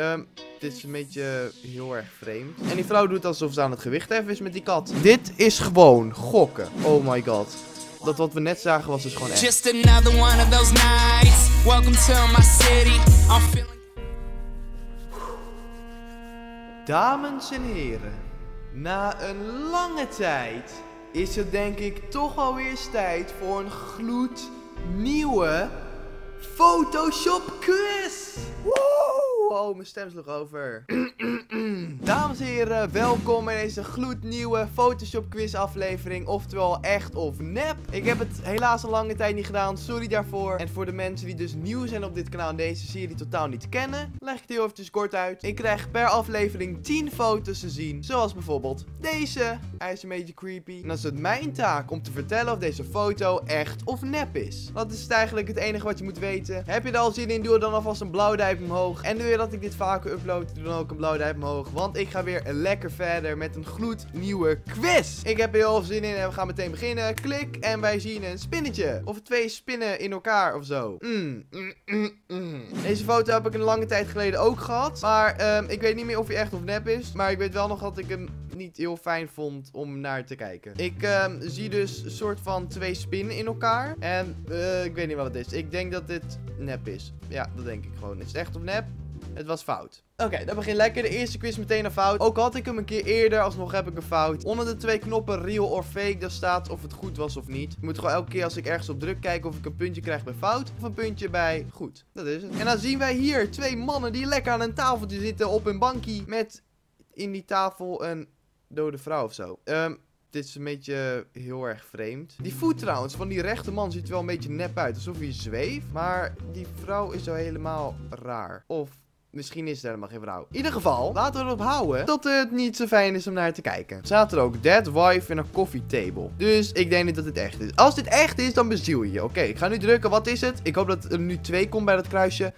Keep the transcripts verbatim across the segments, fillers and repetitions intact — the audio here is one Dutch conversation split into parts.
Um, dit is een beetje heel erg vreemd. En die vrouw doet alsof ze aan het gewicht heffen is met die kat. Dit is gewoon gokken. Oh my god. Dat wat we net zagen was dus gewoon echt. Just another one of those nights. Welcome to my city. I'm feeling... Dames en heren, na een lange tijd is het denk ik toch alweer eens tijd voor een gloednieuwe Photoshop quiz. Woe! Oh, mijn stem sloeg over. Dames en heren, welkom in deze gloednieuwe Photoshop quiz aflevering. Oftewel echt of nep. Ik heb het helaas al lange tijd niet gedaan, sorry daarvoor. En voor de mensen die dus nieuw zijn op dit kanaal en deze serie totaal niet kennen, leg ik het heel even kort uit. Ik krijg per aflevering tien foto's te zien. Zoals bijvoorbeeld deze. Hij is een beetje creepy. En dan is het mijn taak om te vertellen of deze foto echt of nep is. Dat is eigenlijk het enige wat je moet weten. Heb je er al zin in, doe dan alvast een blauw duimpje omhoog. En wil je dat ik dit vaker upload, doe dan ook een blauw duimpje omhoog. Want ik ga weer lekker verder met een gloednieuwe quiz. Ik heb er heel veel zin in en we gaan meteen beginnen. Klik en wij zien een spinnetje. Of twee spinnen in elkaar of zo. Mm, mm, mm, mm. Deze foto heb ik een lange tijd geleden ook gehad. Maar um, ik weet niet meer of hij echt of nep is. Maar ik weet wel nog dat ik hem niet heel fijn vond om naar te kijken. Ik um, zie dus een soort van twee spinnen in elkaar. En uh, ik weet niet wat het is. Ik denk dat dit nep is. Ja, dat denk ik gewoon. Is het echt of nep? Het was fout. Oké, okay, dat begint lekker. De eerste quiz meteen een fout. Ook had ik hem een keer eerder, alsnog heb ik een fout. Onder de twee knoppen real of fake, daar staat of het goed was of niet. Ik moet gewoon elke keer als ik ergens op druk kijken of ik een puntje krijg bij fout. Of een puntje bij goed. Dat is het. En dan zien wij hier twee mannen die lekker aan een tafeltje zitten op een bankje. Met in die tafel een dode vrouw of zo. Um, dit is een beetje heel erg vreemd. Die voet trouwens van die rechte man ziet er wel een beetje nep uit. Alsof hij zweeft. Maar die vrouw is zo helemaal raar. Of... misschien is het helemaal geen vrouw. In ieder geval, laten we erop houden dat het niet zo fijn is om naar te kijken. Staat er ook dead wife in een coffee table. Dus ik denk niet dat dit echt is. Als dit echt is, dan beziel je je. Oké, okay, ik ga nu drukken. Wat is het? Ik hoop dat er nu twee komt bij dat kruisje.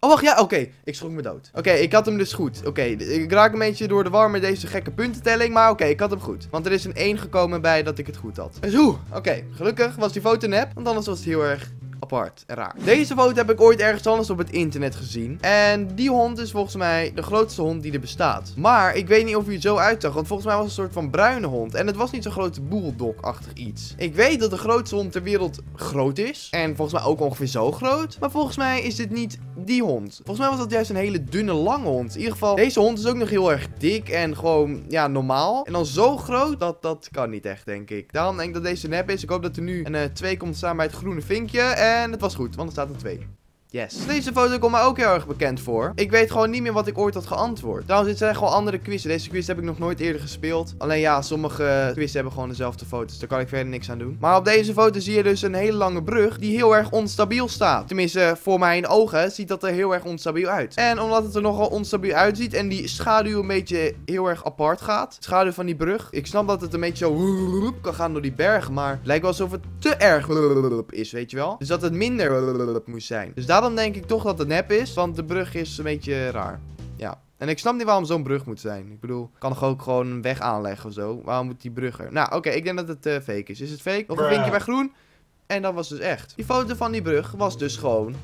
Oh, wacht, ja, oké. Okay. Ik schrok me dood. Oké, okay, ik had hem dus goed. Oké, okay, ik raak een beetje door de war met deze gekke puntentelling. Maar oké, okay, ik had hem goed. Want er is een één gekomen bij dat ik het goed had. Dus oké. Okay, gelukkig was die foto nep. Want anders was het heel erg... apart en raar. Deze foto heb ik ooit ergens anders op het internet gezien. En die hond is volgens mij de grootste hond die er bestaat. Maar ik weet niet of hij er zo uitzag. Want volgens mij was het een soort van bruine hond. En het was niet zo'n grote bulldog-achtig iets. Ik weet dat de grootste hond ter wereld groot is. En volgens mij ook ongeveer zo groot. Maar volgens mij is dit niet die hond. Volgens mij was dat juist een hele dunne, lange hond. In ieder geval, deze hond is ook nog heel erg dik. En gewoon, ja, normaal. En dan zo groot, dat, dat kan niet echt, denk ik. Daarom denk ik dat deze nep is. Ik hoop dat er nu een twee komt staan bij het groene vinkje. En... En het was goed, want er staat een twee. Yes. Deze foto komt mij ook heel erg bekend voor. Ik weet gewoon niet meer wat ik ooit had geantwoord. Trouwens, dit zijn gewoon andere quizzen. Deze quiz heb ik nog nooit eerder gespeeld. Alleen ja, sommige quizzen hebben gewoon dezelfde foto's. Daar kan ik verder niks aan doen. Maar op deze foto zie je dus een hele lange brug die heel erg onstabiel staat. Tenminste, voor mijn ogen ziet dat er heel erg onstabiel uit. En omdat het er nogal onstabiel uitziet en die schaduw een beetje heel erg apart gaat. De schaduw van die brug. Ik snap dat het een beetje zo kan gaan door die berg. Maar het lijkt wel alsof het te erg is, weet je wel. Dus dat het minder moest zijn. Dus daarom... dan denk ik toch dat het nep is, want de brug is een beetje raar. Ja. En ik snap niet waarom zo'n brug moet zijn. Ik bedoel, kan toch ook gewoon een weg aanleggen of zo? Waarom moet die brug er? Nou, oké, okay, ik denk dat het uh, fake is. Is het fake? Nog een vinkje bij groen. En dat was dus echt. Die foto van die brug was dus gewoon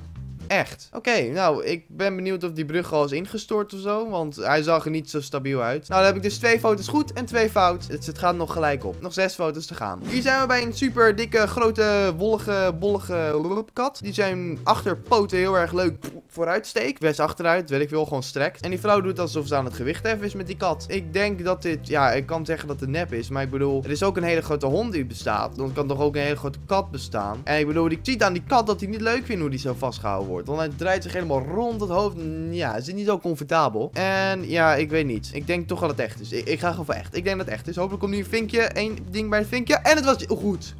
echt. Oké, okay, nou, ik ben benieuwd of die brug al is ingestort of zo. Want hij zag er niet zo stabiel uit. Nou, dan heb ik dus twee foto's goed en twee fout. Dus het gaat nog gelijk op. Nog zes foto's te gaan. Hier zijn we bij een super dikke, grote, wollige, bollige kat. Die zijn achterpoten heel erg leuk vooruit steekt. West achteruit, weet ik veel, gewoon strekt. En die vrouw doet alsof ze aan het gewicht heffen is met die kat. Ik denk dat dit, ja, ik kan zeggen dat het nep is. Maar ik bedoel, er is ook een hele grote hond die bestaat. Dan kan toch ook een hele grote kat bestaan. En ik bedoel, ik zie aan die kat dat hij niet leuk vindt hoe die zo vastgehouden wordt. Want hij draait zich helemaal rond het hoofd. Ja, het is niet zo comfortabel. En ja, ik weet niet. Ik denk toch dat het echt is. Ik, ik ga gewoon voor echt. Ik denk dat het echt is. Hopelijk komt nu een vinkje. Eén ding bij het vinkje. En het was goed.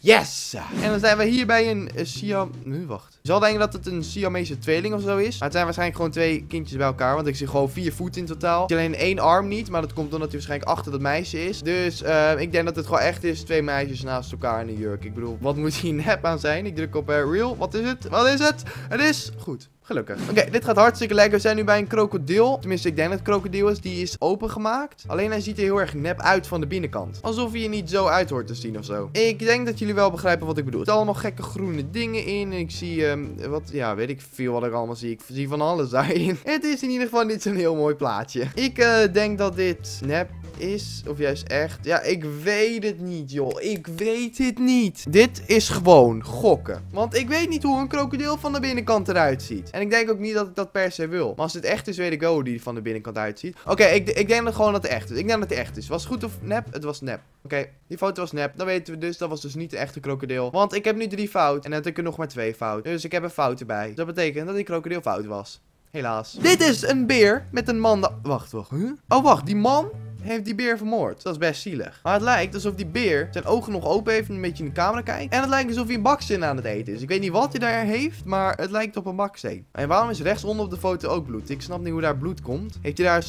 Yes! En dan zijn we hier bij een uh, Siam... Nu, wacht. Ik zal denken dat het een Siamese tweeling of zo is. Maar het zijn waarschijnlijk gewoon twee kindjes bij elkaar. Want ik zie gewoon vier voeten in totaal. Ik zie alleen één arm niet. Maar dat komt omdat hij waarschijnlijk achter dat meisje is. Dus uh, ik denk dat het gewoon echt is. Twee meisjes naast elkaar in de jurk. Ik bedoel, wat moet hier nep aan zijn? Ik druk op uh, real. Wat is het? Wat is het? Het is goed. Gelukkig. Oké, okay, dit gaat hartstikke lekker. We zijn nu bij een krokodil. Tenminste, ik denk dat het krokodil is. Die is opengemaakt. Alleen hij ziet er heel erg nep uit van de binnenkant. Alsof hij er niet zo uit hoort te zien of zo. Ik denk dat jullie wel begrijpen wat ik bedoel. Er zitten allemaal gekke groene dingen in. En ik zie, um, wat, ja, weet ik veel wat ik allemaal zie. Ik zie van alles daarin. Het is in ieder geval niet zo'n heel mooi plaatje. Ik uh, denk dat dit nep is. Of juist echt. Ja, ik weet het niet, joh. Ik weet het niet. Dit is gewoon gokken. Want ik weet niet hoe een krokodil van de binnenkant eruit ziet. En ik denk ook niet dat ik dat per se wil. Maar als het echt is, weet ik wel hoe die van de binnenkant uitziet. Oké, okay, ik, ik denk dat gewoon dat het echt is. Ik denk dat het echt is. Was het goed of nep? Het was nep. Oké, okay, die foto was nep. Dan weten we dus, dat was dus niet de echte krokodil. Want ik heb nu drie fouten. En dan heb ik er nog maar twee fouten. Dus ik heb een fout erbij. Dus dat betekent dat die krokodil fout was. Helaas. Dit is een beer met een man... Wacht, wacht. Huh? Oh, wacht. Die man... heeft die beer vermoord. Dat is best zielig. Maar het lijkt alsof die beer zijn ogen nog open heeft en een beetje in de camera kijkt. En het lijkt alsof hij een bakzin aan het eten is. Ik weet niet wat hij daar heeft, maar het lijkt op een bakzin. En waarom is rechtsonder op de foto ook bloed? Ik snap niet hoe daar bloed komt. Heeft hij daar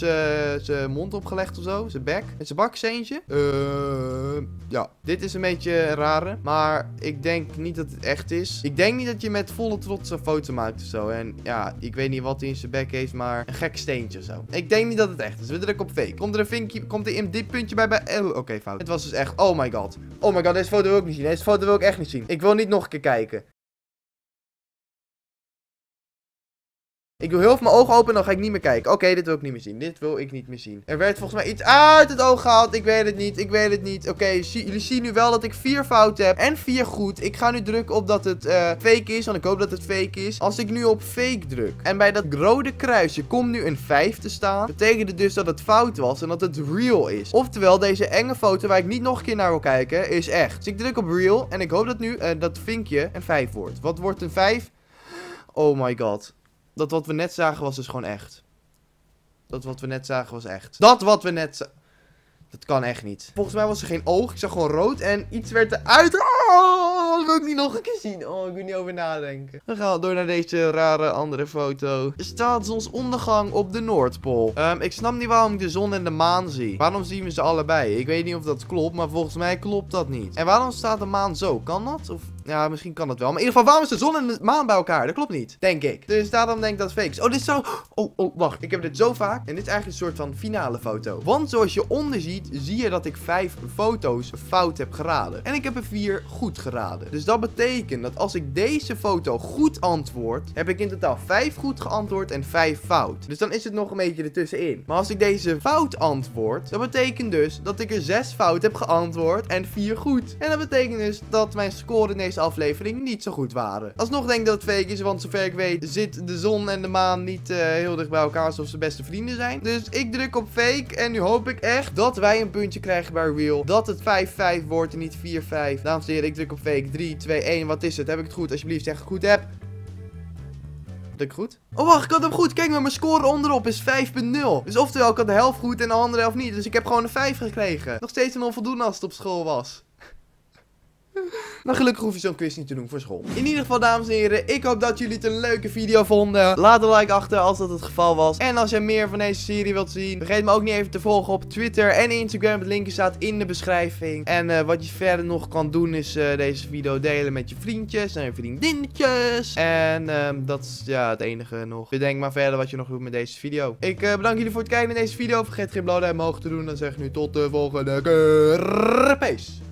zijn mond op gelegd of zo? Zijn bek? Met zijn bakzeentje? Uh, ja. Dit is een beetje een rare. Maar ik denk niet dat het echt is. Ik denk niet dat je met volle trots een foto maakt of zo. En ja, ik weet niet wat hij in zijn bek heeft, maar een gek steentje of zo. Ik denk niet dat het echt is. We drukken op fake. Komt er een vinkje... Komt er in dit puntje bij bij... Oh, oké, okay, fout. Het was dus echt... Oh my god. Oh my god, deze foto wil ik niet zien. Deze foto wil ik echt niet zien. Ik wil niet nog een keer kijken. Ik doe heel veel mijn ogen open en dan ga ik niet meer kijken. Oké, okay, dit wil ik niet meer zien. Dit wil ik niet meer zien. Er werd volgens mij iets uit het oog gehaald. Ik weet het niet. Ik weet het niet. Oké, okay, jullie zien nu wel dat ik vier fouten heb en vier goed. Ik ga nu drukken op dat het uh, fake is, want ik hoop dat het fake is. Als ik nu op fake druk en bij dat rode kruisje komt nu een vijf te staan, betekent het dus dat het fout was en dat het real is. Oftewel, deze enge foto waar ik niet nog een keer naar wil kijken, is echt. Dus ik druk op real en ik hoop dat nu uh, dat vinkje een vijf wordt. Wat wordt een vijf? Oh my god. Dat wat we net zagen was dus gewoon echt. Dat wat we net zagen was echt. Dat wat we net zagen... Dat kan echt niet. Volgens mij was er geen oog. Ik zag gewoon rood en iets werd eruit. Oh, dat wil ik niet nog een keer zien. Oh, ik wil niet over nadenken. Dan gaan we door naar deze rare andere foto. Er staat zonsondergang op de Noordpool. Um, ik snap niet waarom ik de zon en de maan zie. Waarom zien we ze allebei? Ik weet niet of dat klopt, maar volgens mij klopt dat niet. En waarom staat de maan zo? Kan dat? Of... Ja, misschien kan dat wel. Maar in ieder geval, waarom is de zon en de maan bij elkaar? Dat klopt niet. Denk ik. Dus daarom denk ik dat het fake is. Oh, dit is zo... Oh, oh, wacht. Ik heb dit zo vaak. En dit is eigenlijk een soort van finale foto. Want zoals je onder ziet, zie je dat ik vijf foto's fout heb geraden. En ik heb er vier goed geraden. Dus dat betekent dat als ik deze foto goed antwoord, heb ik in totaal vijf goed geantwoord en vijf fout. Dus dan is het nog een beetje ertussenin. Maar als ik deze fout antwoord, dat betekent dus dat ik er zes fout heb geantwoord en vier goed. En dat betekent dus dat mijn score in deze aflevering niet zo goed waren. Alsnog denk ik dat het fake is, want zover ik weet zit de zon en de maan niet uh, heel dicht bij elkaar, alsof ze beste vrienden zijn. Dus ik druk op fake en nu hoop ik echt dat wij een puntje krijgen bij real. Dat het vijf vijf wordt en niet vier vijf. Dames en heren, ik druk op fake. drie, twee, één. Wat is het? Heb ik het goed? Alsjeblieft, zeg ik het goed heb. Druk goed? Oh wacht, ik had hem goed. Kijk maar, mijn score onderop is vijf punt nul. Dus oftewel, ik had de helft goed en de andere helft niet. Dus ik heb gewoon een vijf gekregen. Nog steeds een onvoldoende als het op school was. Maar gelukkig hoef je zo'n quiz niet te doen voor school. In ieder geval, dames en heren, ik hoop dat jullie het een leuke video vonden. Laat een like achter als dat het geval was. En als jij meer van deze serie wilt zien, vergeet me ook niet even te volgen op Twitter en Instagram. Het linkje staat in de beschrijving. En uh, wat je verder nog kan doen is uh, deze video delen met je vriendjes en je vriendinnetjes. En uh, dat is ja het enige nog. Bedenk maar verder wat je nog doet met deze video. Ik uh, bedank jullie voor het kijken naar deze video. Vergeet geen blauw duim omhoog te doen. Dan zeg ik nu tot de volgende keer. Peace.